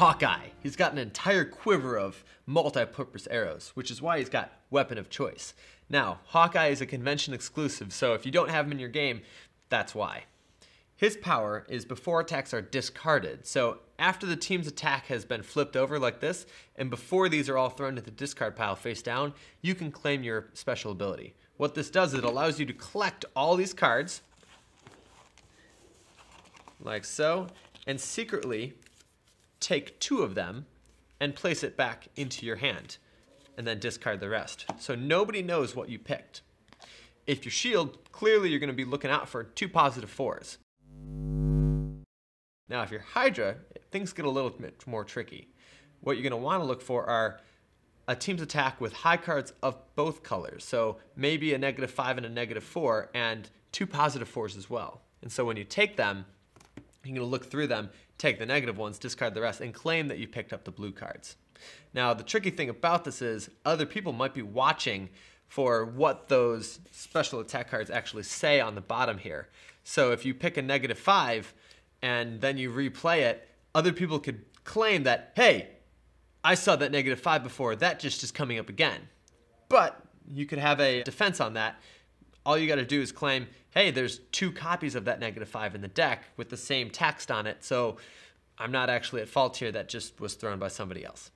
Hawkeye. He's got an entire quiver of multi-purpose arrows, which is why he's got weapon of choice. Now, Hawkeye is a convention exclusive, so if you don't have him in your game, that's why. His power is before attacks are discarded, so after the team's attack has been flipped over like this, and before these are all thrown into the discard pile face down, you can claim your special ability. What this does is it allows you to collect all these cards, like so, and secretly take two of them and place it back into your hand, and then discard the rest. So nobody knows what you picked. If you're Shield, clearly you're going to be looking out for two positive fours. Now, if you're Hydra, things get a little bit more tricky. What you're going to want to look for are a team's attack with high cards of both colors. So maybe a -5 and a -4 and two positive fours as well. And so when you take them, you're going to look through them, take the negative ones, discard the rest, and claim that you picked up the blue cards. Now, the tricky thing about this is other people might be watching for what those special attack cards actually say on the bottom here. So if you pick a -5, and then you replay it, other people could claim that, hey, I saw that -5 before, that just is coming up again. But you could have a defense on that. All you gotta do is claim, hey, there's two copies of that -5 in the deck with the same text on it, so I'm not actually at fault here, that just was thrown by somebody else.